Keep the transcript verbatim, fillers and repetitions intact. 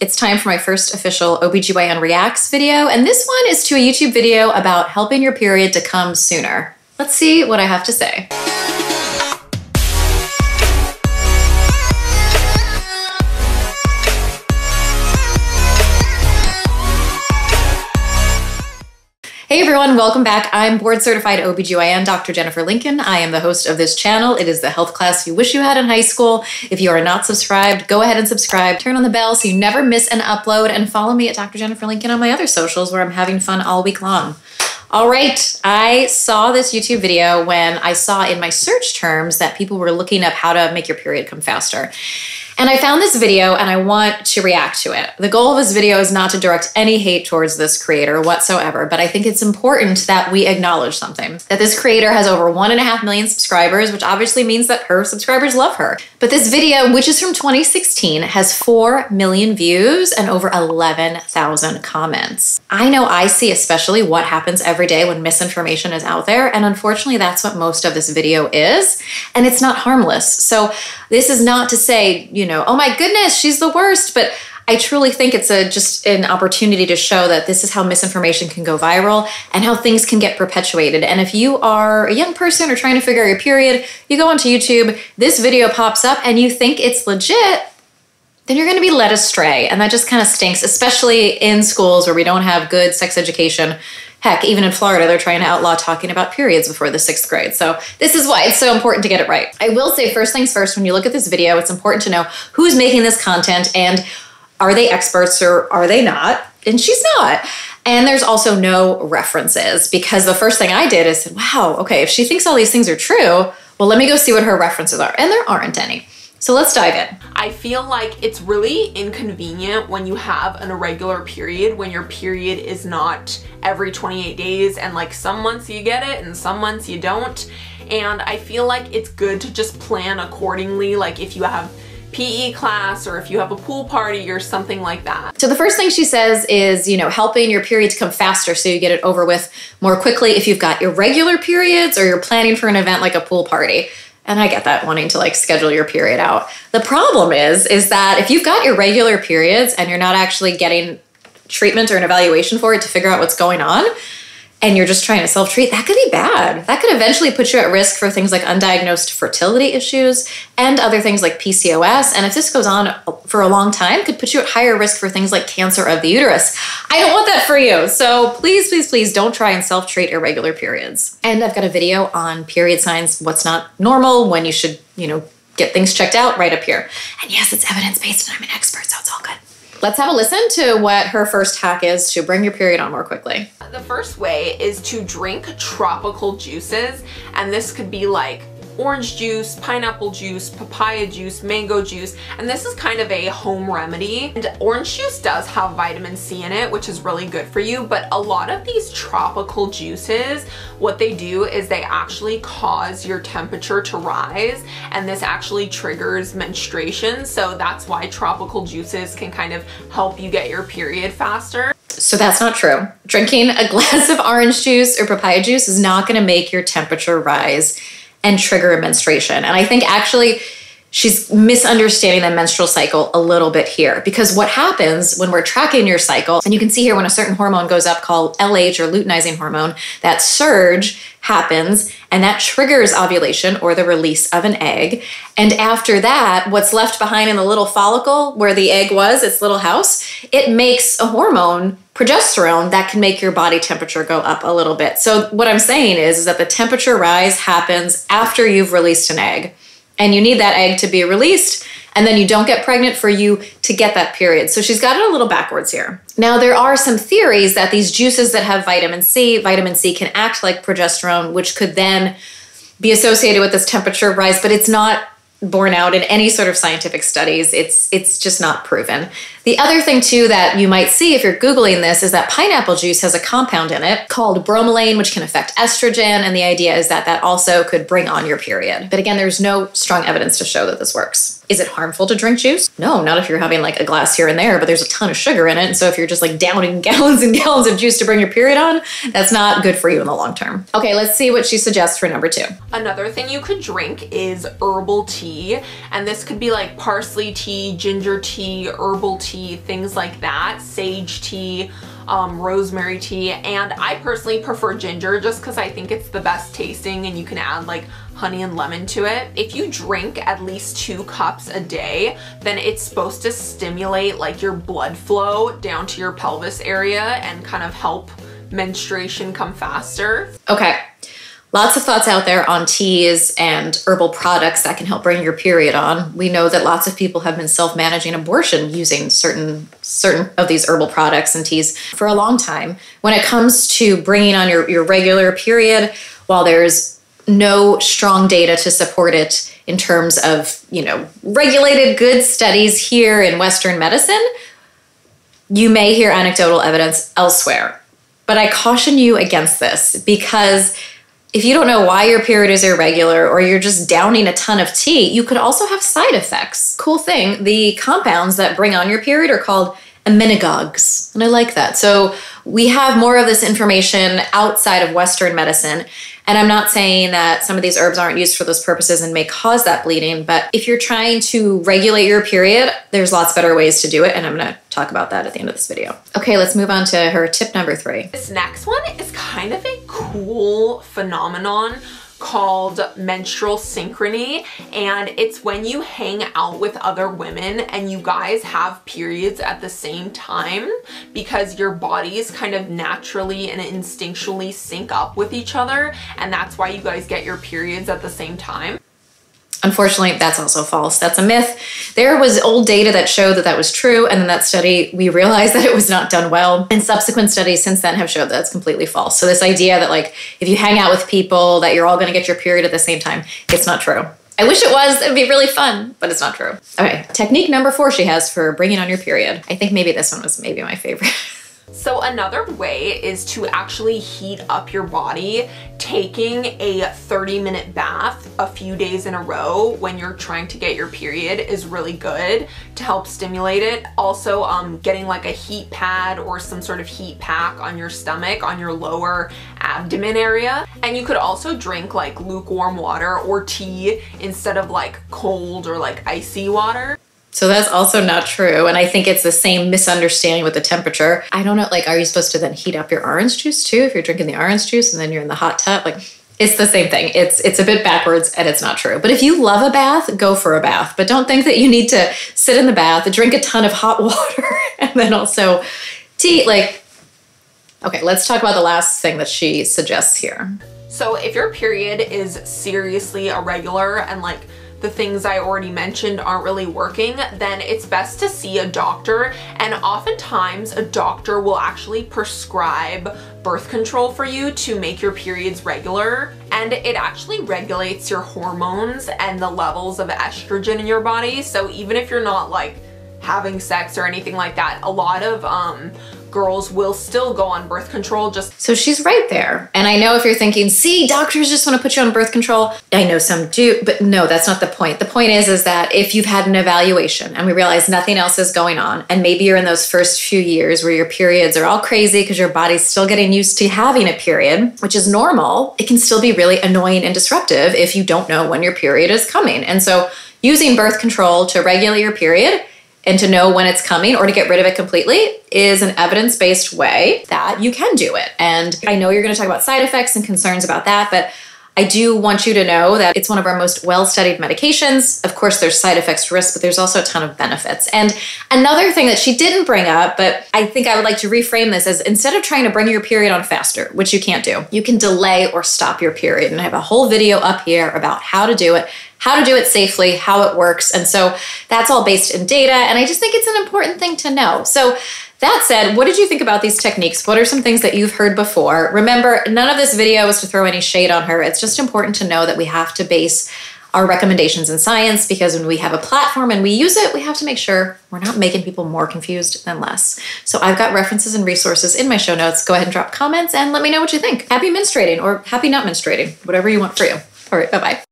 It's time for my first official O B G Y N Reacts video, and this one is to a YouTube video about helping your period to come sooner. Let's see what I have to say. Hey everyone, welcome back. I'm board certified O B G Y N Doctor Jennifer Lincoln. I am the host of this channel. It is the health class you wish you had in high school. If you are not subscribed, go ahead and subscribe. Turn on the bell so you never miss an upload, and follow me at Doctor Jennifer Lincoln on my other socials where I'm having fun all week long. All right, I saw this YouTube video when I saw in my search terms that people were looking up how to make your period come faster. And I found this video and I want to react to it. The goal of this video is not to direct any hate towards this creator whatsoever, but I think it's important that we acknowledge something. That this creator has over one and a half million subscribers, which obviously means that her subscribers love her. But this video, which is from twenty sixteen, has four million views and over eleven thousand comments. I know I see especially what happens every day when misinformation is out there, and unfortunately that's what most of this video is, and it's not harmless. So this is not to say, you You know, oh my goodness, she's the worst, but I truly think it's a just an opportunity to show that this is how misinformation can go viral and how things can get perpetuated. And if you are a young person or trying to figure out your period, you go onto YouTube, this video pops up and you think it's legit, then you're going to be led astray. And that just kind of stinks, especially in schools where we don't have good sex education. Heck, even in Florida, they're trying to outlaw talking about periods before the sixth grade. So this is why it's so important to get it right. I will say, first things first, when you look at this video, it's important to know who's making this content and are they experts or are they not? And she's not. And there's also no references, because the first thing I did is said, wow, okay, if she thinks all these things are true, well, let me go see what her references are. And there aren't any. So let's dive in. I feel like it's really inconvenient when you have an irregular period, when your period is not every twenty-eight days, and like some months you get it and some months you don't. And I feel like it's good to just plan accordingly, like if you have P E class or if you have a pool party or something like that. So the first thing she says is, you know, helping your period to come faster so you get it over with more quickly if you've got irregular periods or you're planning for an event like a pool party. And I get that, wanting to like schedule your period out. The problem is, is that if you've got irregular periods and you're not actually getting treatment or an evaluation for it to figure out what's going on, and you're just trying to self-treat, that could be bad. That could eventually put you at risk for things like undiagnosed fertility issues and other things like P C O S. And if this goes on for a long time, it could put you at higher risk for things like cancer of the uterus. I don't want that for you. So please, please, please don't try and self-treat irregular periods. And I've got a video on period signs, what's not normal, when you should, you know, get things checked out, right up here. And yes, it's evidence-based and I'm an expert, so it's all good. Let's have a listen to what her first hack is to bring your period on more quickly. The first way is to drink tropical juices, and this could be like orange juice, pineapple juice, papaya juice, mango juice, and this is kind of a home remedy. And orange juice does have vitamin C in it, which is really good for you, but a lot of these tropical juices, what they do is they actually cause your temperature to rise, and this actually triggers menstruation, so that's why tropical juices can kind of help you get your period faster. So that's not true. Drinking a glass of orange juice or papaya juice is not going to make your temperature rise and trigger a menstruation. And I think actually she's misunderstanding the menstrual cycle a little bit here, because what happens when we're tracking your cycle, and you can see here when a certain hormone goes up called L H or luteinizing hormone, that surge happens and that triggers ovulation or the release of an egg. And after that, what's left behind in the little follicle where the egg was, its little house, it makes a hormone, progesterone, that can make your body temperature go up a little bit. So what I'm saying is, is that the temperature rise happens after you've released an egg, and you need that egg to be released, and then you don't get pregnant for you to get that period. So she's got it a little backwards here. Now, there are some theories that these juices that have vitamin C, vitamin C can act like progesterone, which could then be associated with this temperature rise, but it's not borne out in any sort of scientific studies. It's, it's just not proven. The other thing too that you might see if you're Googling this is that pineapple juice has a compound in it called bromelain, which can affect estrogen. And the idea is that that also could bring on your period. But again, there's no strong evidence to show that this works. Is it harmful to drink juice? No, not if you're having like a glass here and there, but there's a ton of sugar in it. And so if you're just like downing gallons and gallons of juice to bring your period on, that's not good for you in the long term. Okay, let's see what she suggests for number two. Another thing you could drink is herbal tea. And this could be like parsley tea, ginger tea, herbal tea, tea, things like that, sage tea, um, rosemary tea, and I personally prefer ginger just because I think it's the best tasting and you can add like honey and lemon to it. If you drink at least two cups a day, then it's supposed to stimulate like your blood flow down to your pelvis area and kind of help menstruation come faster. Okay, lots of thoughts out there on teas and herbal products that can help bring your period on. We know that lots of people have been self-managing abortion using certain certain of these herbal products and teas for a long time. When it comes to bringing on your, your regular period, while there's no strong data to support it in terms of, you know, regulated good studies here in Western medicine, you may hear anecdotal evidence elsewhere. But I caution you against this, because if you don't know why your period is irregular or you're just downing a ton of tea, you could also have side effects. Cool thing, the compounds that bring on your period are called amenagogues, and I like that. So we have more of this information outside of Western medicine, and I'm not saying that some of these herbs aren't used for those purposes and may cause that bleeding, but if you're trying to regulate your period, there's lots better ways to do it, and I'm gonna talk about that at the end of this video. Okay, let's move on to her tip number three. This next one is kind of a cool phenomenon called menstrual synchrony, and it's when you hang out with other women and you guys have periods at the same time, because your bodies kind of naturally and instinctually sync up with each other, and that's why you guys get your periods at the same time. Unfortunately, that's also false. That's a myth. There was old data that showed that that was true, and in that study, we realized that it was not done well. And subsequent studies since then have showed that it's completely false. So this idea that like, if you hang out with people, that you're all gonna get your period at the same time, it's not true. I wish it was, it'd be really fun, but it's not true. Okay, technique number four she has for bringing on your period. I think maybe this one was maybe my favorite. So another way is to actually heat up your body, taking a thirty minute bath a few days in a row when you're trying to get your period is really good to help stimulate it. Also, um, getting like a heat pad or some sort of heat pack on your stomach, on your lower abdomen area. And you could also drink like lukewarm water or tea instead of like cold or like icy water. So that's also not true, and I think it's the same misunderstanding with the temperature. I don't know, like, are you supposed to then heat up your orange juice too if you're drinking the orange juice and then you're in the hot tub? Like, it's the same thing. It's it's a bit backwards and it's not true. But if you love a bath, go for a bath. But don't think that you need to sit in the bath, drink a ton of hot water, and then also tea. Like, okay, let's talk about the last thing that she suggests here. So if your period is seriously irregular and like, the things I already mentioned aren't really working, then it's best to see a doctor. And oftentimes a doctor will actually prescribe birth control for you to make your periods regular. And it actually regulates your hormones and the levels of estrogen in your body. So even if you're not like having sex or anything like that, a lot of um, girls will still go on birth control. Just so she's right there. And I know if you're thinking, see, doctors just want to put you on birth control. I know some do, but no, that's not the point. The point is, is that if you've had an evaluation and we realize nothing else is going on, and maybe you're in those first few years where your periods are all crazy because your body's still getting used to having a period, which is normal, it can still be really annoying and disruptive if you don't know when your period is coming. And so using birth control to regulate your period and to know when it's coming or to get rid of it completely is an evidence-based way that you can do it. And I know you're gonna talk about side effects and concerns about that, but I do want you to know that it's one of our most well-studied medications. Of course, there's side effects to risk, but there's also a ton of benefits. And another thing that she didn't bring up, but I think I would like to reframe this as, instead of trying to bring your period on faster, which you can't do, you can delay or stop your period. And I have a whole video up here about how to do it, how to do it safely, how it works. And so that's all based in data. And I just think it's an important thing to know. So that said, what did you think about these techniques? What are some things that you've heard before? Remember, none of this video is to throw any shade on her. It's just important to know that we have to base our recommendations in science, because when we have a platform and we use it, we have to make sure we're not making people more confused than less. So I've got references and resources in my show notes. Go ahead and drop comments and let me know what you think. Happy menstruating or happy not menstruating, whatever you want for you. All right, bye-bye.